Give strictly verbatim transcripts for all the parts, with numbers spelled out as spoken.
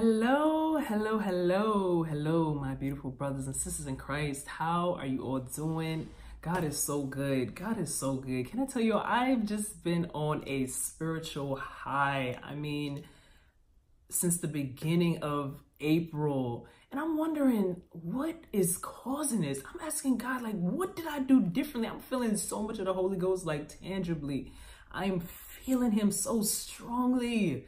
Hello, hello, hello, hello, my beautiful brothers and sisters in Christ. How are you all doing? God is so good. God is so good. Can I tell you, I've just been on a spiritual high. I mean, since the beginning of April. And I'm wondering, what is causing this? I'm asking God, like, what did I do differently? I'm feeling so much of the Holy Ghost, like, tangibly. I'm feeling Him so strongly.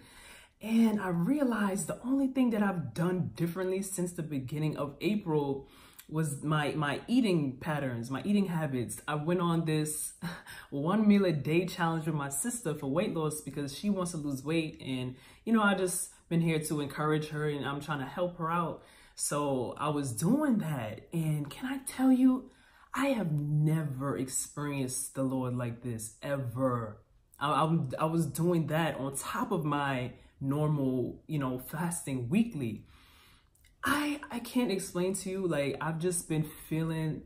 And I realized the only thing that I've done differently since the beginning of April was my, my eating patterns, my eating habits. I went on this one meal a day challenge with my sister for weight loss because she wants to lose weight. And, you know, I just been here to encourage her and I'm trying to help her out. So I was doing that. And can I tell you, I have never experienced the Lord like this ever. I, I, I was doing that on top of my normal, you know, fasting weekly. I I can't explain to you, like, I've just been feeling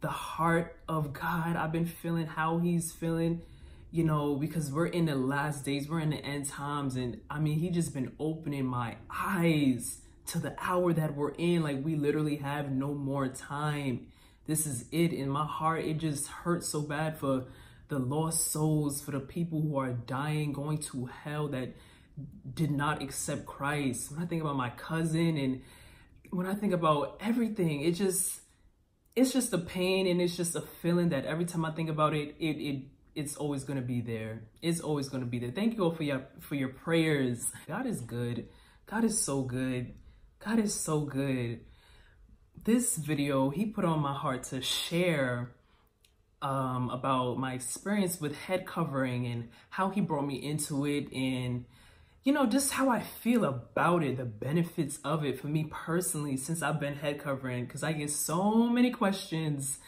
the heart of God. I've been feeling how He's feeling, you know, because we're in the last days, we're in the end times. And I mean, He just been opening my eyes to the hour that we're in. Like, we literally have no more time. This is it. In my heart, it just hurts so bad for the lost souls, for the people who are dying, going to hell, that did not accept Christ. When I think about my cousin and when I think about everything, it just, it's just a pain. And it's just a feeling that every time I think about it, it, it, it's always going to be there. It's always going to be there. Thank you all for your, for your prayers. God is good. God is so good. God is so good. This video, He put on my heart to share um, about my experience with head covering and how He brought me into it, and you know, just how I feel about it, the benefits of it for me personally since I've been head covering, because I get so many questions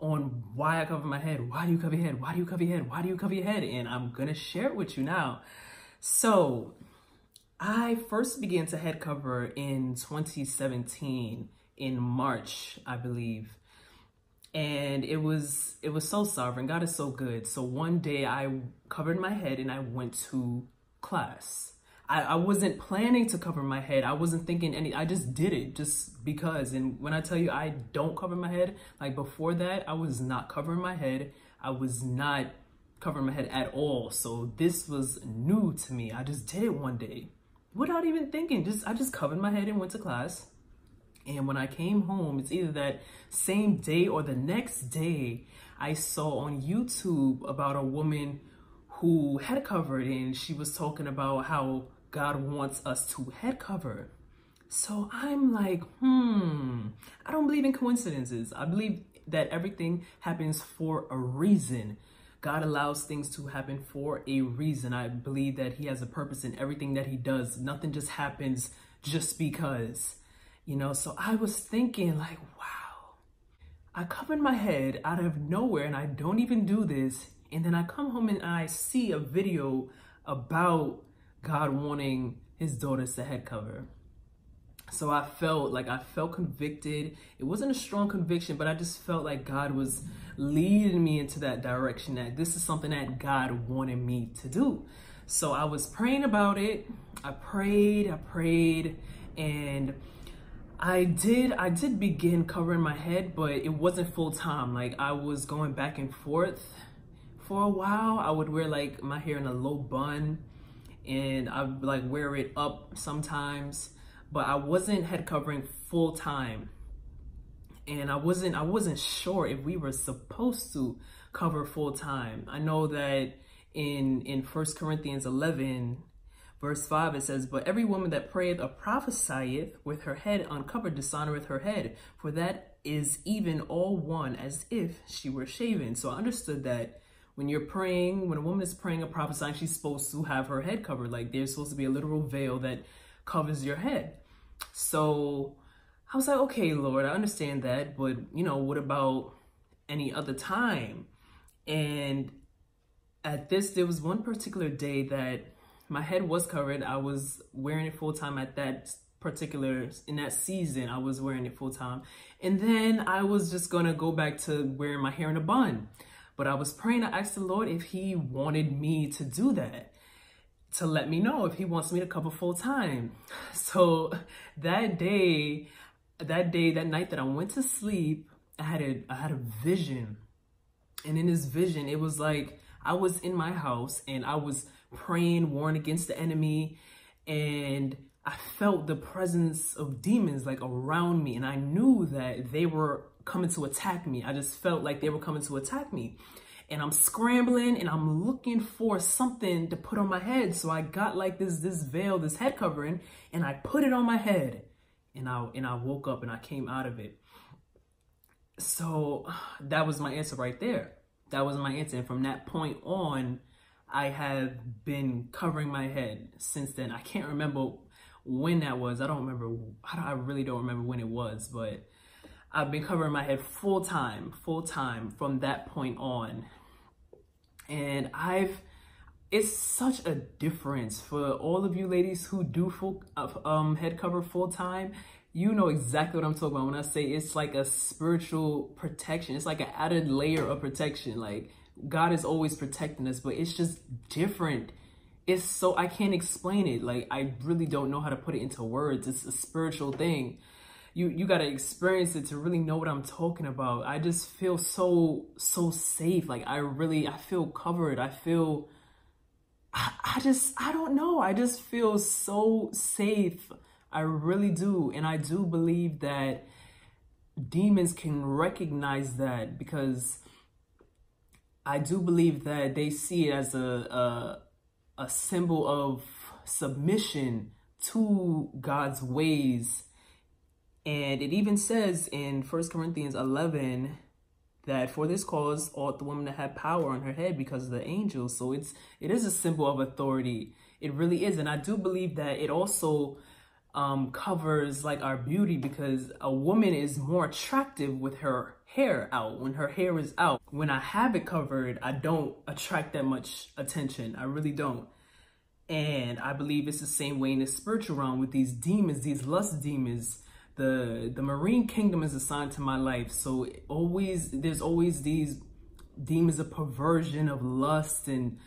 on why I cover my head. Why do you cover your head? Why do you cover your head? Why do you cover your head? And I'm going to share it with you now. So I first began to head cover in twenty seventeen in March, I believe. And it was, it was so sovereign. God is so good. So one day I covered my head and I went to class. I, I wasn't planning to cover my head. I wasn't thinking any, I just did it just because. And when I tell you I don't cover my head, like before that, I was not covering my head. I was not covering my head at all. So this was new to me. I just did it one day without even thinking. Just, I just covered my head and went to class. And when I came home, it's either that same day or the next day, I saw on YouTube about a woman who head covered, and she was talking about how God wants us to head cover. So I'm like, hmm, I don't believe in coincidences. I believe that everything happens for a reason. God allows things to happen for a reason. I believe that He has a purpose in everything that He does. Nothing just happens just because, you know. So I was thinking like, wow, I covered my head out of nowhere and I don't even do this. And then I come home and I see a video about God wanting His daughters to head cover. So I felt like I felt convicted. It wasn't a strong conviction, but I just felt like God was leading me into that direction, that this is something that God wanted me to do. So I was praying about it. I prayed, I prayed, and I did, I did begin covering my head, but it wasn't full time. Like, I was going back and forth. For a while, I would wear like my hair in a low bun, and I would like wear it up sometimes, but I wasn't head covering full time. And I wasn't, I wasn't sure if we were supposed to cover full time. I know that in, in First Corinthians eleven, verse five, it says, "But every woman that prayeth or prophesieth with her head uncovered dishonoreth her head, for that is even all one as if she were shaven." So I understood that when you're praying, when a woman is praying or prophesying, she's supposed to have her head covered. Like, there's supposed to be a literal veil that covers your head. So I was like, okay, Lord, I understand that, but you know, what about any other time? And at this, there was one particular day that my head was covered. I was wearing it full time at that particular, in that season, I was wearing it full time. And then I was just gonna go back to wearing my hair in a bun. But I was praying, I asked the Lord if He wanted me to do that. to let me know if he wants me to cover full time. So that day, that day, that night that I went to sleep, I had a, I had a vision. And in this vision, it was like I was in my house and I was praying, warring against the enemy. And I felt the presence of demons like around me. And I knew that they were coming to attack me. I just felt like they were coming to attack me. And I'm scrambling and I'm looking for something to put on my head. So I got like this, this veil, this head covering, and I put it on my head. And I, and I woke up and I came out of it. So that was my answer right there. That was my answer. And from that point on, I have been covering my head since then. I can't remember when that was. I don't remember. I really don't remember when it was, but I've been covering my head full time, full time from that point on. And I've, it's such a difference for all of you ladies who do full um, head cover full time. You know exactly what I'm talking about when I say it's like a spiritual protection. It's like an added layer of protection. Like God is always protecting us, but it's just different. It's so, I can't explain it. Like I really don't know how to put it into words. It's a spiritual thing. You, you got to experience it to really know what I'm talking about. I just feel so, so safe. Like I really, I feel covered. I feel, I, I just, I don't know. I just feel so safe. I really do. And I do believe that demons can recognize that, because I do believe that they see it as a, a, a symbol of submission to God's ways. And it even says in First Corinthians eleven that for this cause ought the woman to have power on her head because of the angels. So it's, it is a symbol of authority. It really is. And I do believe that it also Um, covers like our beauty, because a woman is more attractive with her hair out. When her hair is out, when I have it covered, I don't attract that much attention. I really don't. And I believe it's the same way in the spiritual realm with these demons, these lust demons. The, the marine kingdom is assigned to my life. So always, there's always these demons of perversion, of lust, and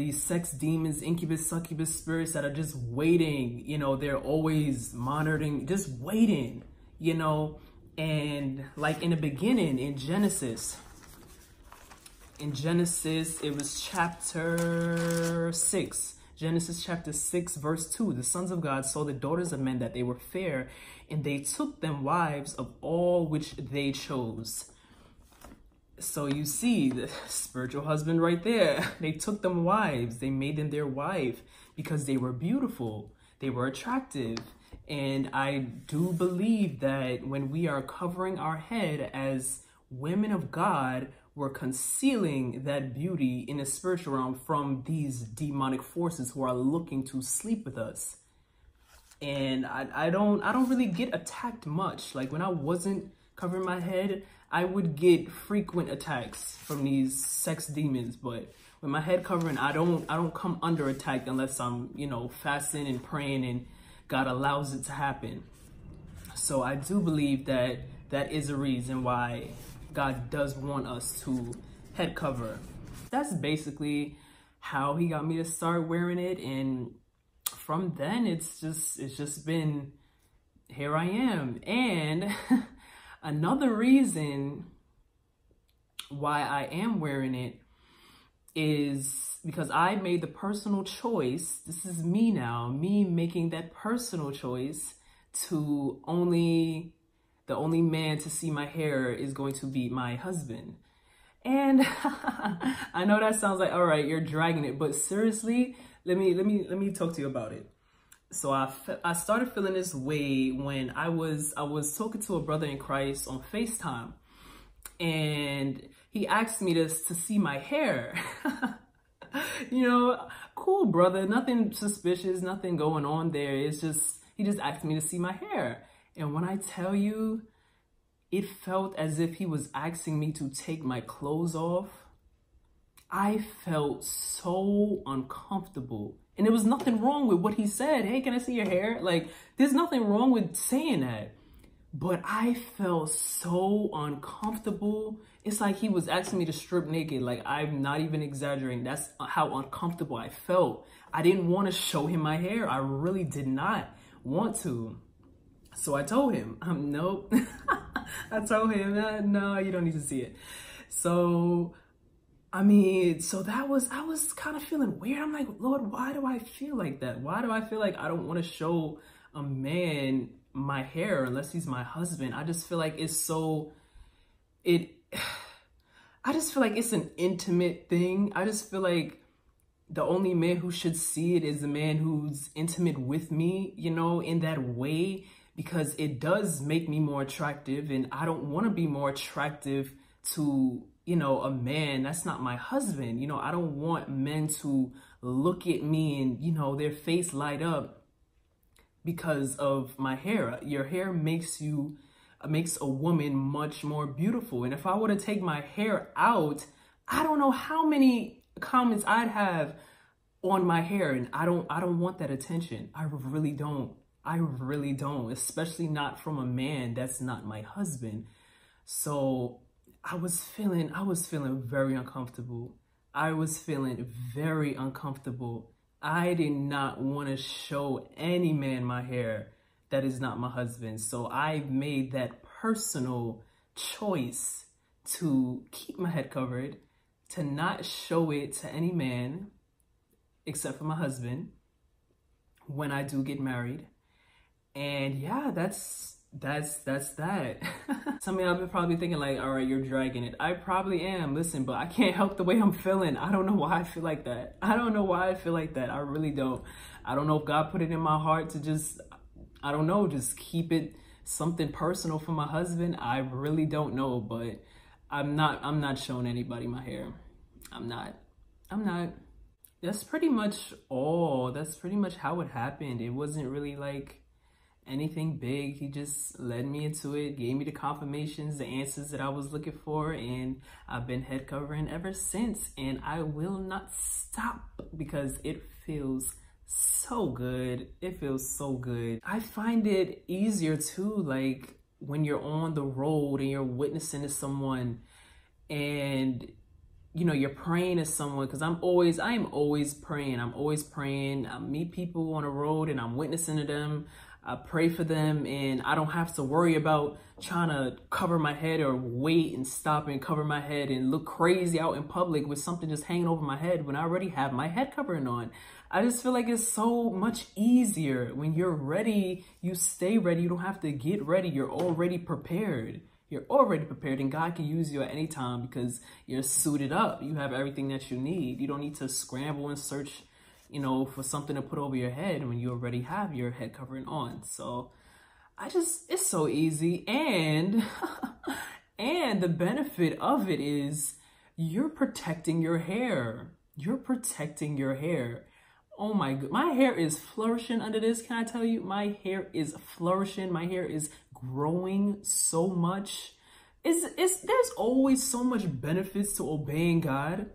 these sex demons, incubus, succubus spirits that are just waiting, you know, they're always monitoring, just waiting, you know. And like in the beginning, in Genesis, in Genesis, it was chapter six, Genesis chapter six, verse two, the sons of God saw the daughters of men that they were fair, and they took them wives of all which they chose. So you see the spiritual husband right there. They took them wives. They made them their wife because they were beautiful. They were attractive. And I do believe that when we are covering our head as women of God, we're concealing that beauty in the spiritual realm from these demonic forces who are looking to sleep with us. And I, I don't, I don't really get attacked much. Like when I wasn't covering my head, I would get frequent attacks from these sex demons, but with my head covering, I don't, I don't come under attack unless I'm, you know, fasting and praying and God allows it to happen. So I do believe that that is a reason why God does want us to head cover. That's basically how he got me to start wearing it. And from then it's just, it's just been, here I am. And another reason why I am wearing it is because I made the personal choice. This is me now, me making that personal choice to only, the only man to see my hair is going to be my husband. And I know that sounds like, all right, you're dragging it, but seriously, let me, let me, let me talk to you about it. So I, I started feeling this way when I was, I was talking to a brother in Christ on FaceTime, and he asked me to, to see my hair. You know, cool brother, nothing suspicious, nothing going on there. It's just, he just asked me to see my hair. And when I tell you, it felt as if he was asking me to take my clothes off. I felt so uncomfortable. And there was nothing wrong with what he said. Hey, can I see your hair? Like, there's nothing wrong with saying that. But I felt so uncomfortable. It's like he was asking me to strip naked. Like, I'm not even exaggerating. That's how uncomfortable I felt. I didn't want to show him my hair. I really did not want to. So I told him, um, nope. I told him, no, you don't need to see it. So, I mean, so that was, I was kind of feeling weird. I'm like, Lord, why do I feel like that? Why do I feel like I don't want to show a man my hair unless he's my husband? I just feel like it's so, it, I just feel like it's an intimate thing. I just feel like the only man who should see it is the man who's intimate with me, you know, in that way, because it does make me more attractive, and I don't want to be more attractive to, you know, a man that's not my husband. You know, I don't want men to look at me and, you know, their face light up because of my hair. Your hair makes you, makes a woman much more beautiful. And if I were to take my hair out, I don't know how many comments I'd have on my hair, and I don't I don't want that attention. I really don't. I really don't, especially not from a man that's not my husband. So I was feeling I was feeling very uncomfortable. I was feeling very uncomfortable. I did not want to show any man my hair that is not my husband. So I made that personal choice to keep my head covered, to not show it to any man except for my husband when I do get married. And yeah, that's that's that's that. Some of y'all been probably thinking like, all right, you're dragging it. I probably am. Listen, but I can't help the way I'm feeling. I don't know why I feel like that. I don't know why I feel like that. I really don't. I don't know if God put it in my heart to just, I don't know, just keep it something personal for my husband. I really don't know, but I'm not, I'm not showing anybody my hair. I'm not, I'm not. That's pretty much all. That's pretty much how it happened. It wasn't really like anything big. He just led me into it, gave me the confirmations, the answers that I was looking for. And I've been head covering ever since. And I will not stop because it feels so good. It feels so good. I find it easier too, like, when you're on the road and you're witnessing to someone and, you know, you're praying to someone, because I'm always, I am always praying. I'm always praying. I meet people on the road and I'm witnessing to them. I pray for them, and I don't have to worry about trying to cover my head or wait and stop and cover my head and look crazy out in public with something just hanging over my head when I already have my head covering on. I just feel like it's so much easier. When you're ready, you stay ready. You don't have to get ready. You're already prepared. You're already prepared, and God can use you at any time because you're suited up. You have everything that you need. You don't need to scramble and search, you know, for something to put over your head when you already have your head covering on. So I just, it's so easy. And, and the benefit of it is you're protecting your hair. You're protecting your hair. Oh my God, my hair is flourishing under this. Can I tell you, my hair is flourishing. My hair is growing so much. It's, it's, there's always so much benefits to obeying God.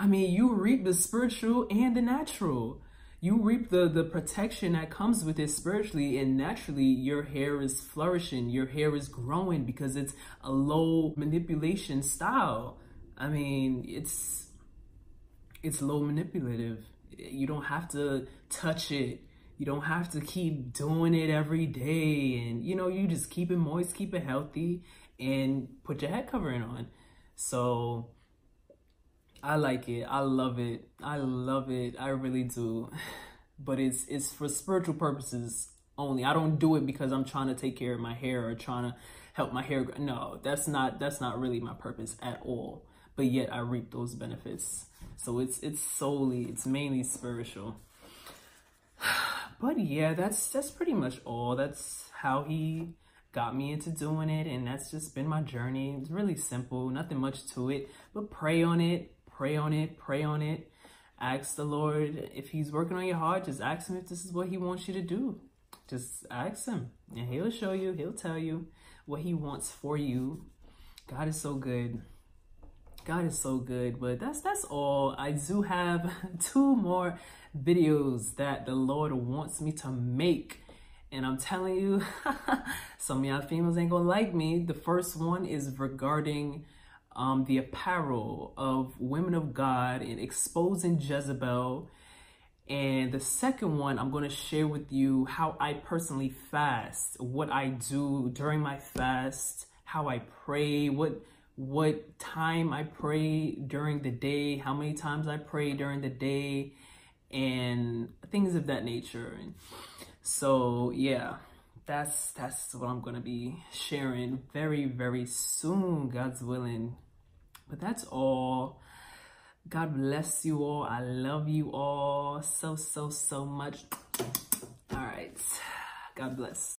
I mean, you reap the spiritual and the natural. You reap the, the protection that comes with it spiritually, and naturally your hair is flourishing. Your hair is growing because it's a low manipulation style. I mean, it's it's low manipulative. You don't have to touch it. You don't have to keep doing it every day. And, you know, you just keep it moist, keep it healthy, and put your head covering on. So I like it. I love it. I love it. I really do. But it's it's for spiritual purposes only. I don't do it because I'm trying to take care of my hair or trying to help my hair grow. No, that's not that's not really my purpose at all. But yet I reap those benefits. So it's it's solely, it's mainly spiritual. But yeah, that's that's pretty much all. That's how he got me into doing it, and that's just been my journey. It's really simple, nothing much to it, but pray on it. Pray on it, pray on it. Ask the Lord, if he's working on your heart, just ask him if this is what he wants you to do. Just ask him, and he'll show you, he'll tell you what he wants for you. God is so good. God is so good. But that's that's all. I do have two more videos that the Lord wants me to make. And I'm telling you, some of y'all females ain't gonna like me. The first one is regarding Um, the apparel of women of God and exposing Jezebel And the second one, I'm going to share with you how I personally fast, what I do during my fast, how I pray, what what time I pray during the day, how many times I pray during the day, and things of that nature. And so, yeah, that's that's what I'm going to be sharing very, very soon, God's willing. But that's all. God bless you all. I love you all so, so, so much. All right. God bless.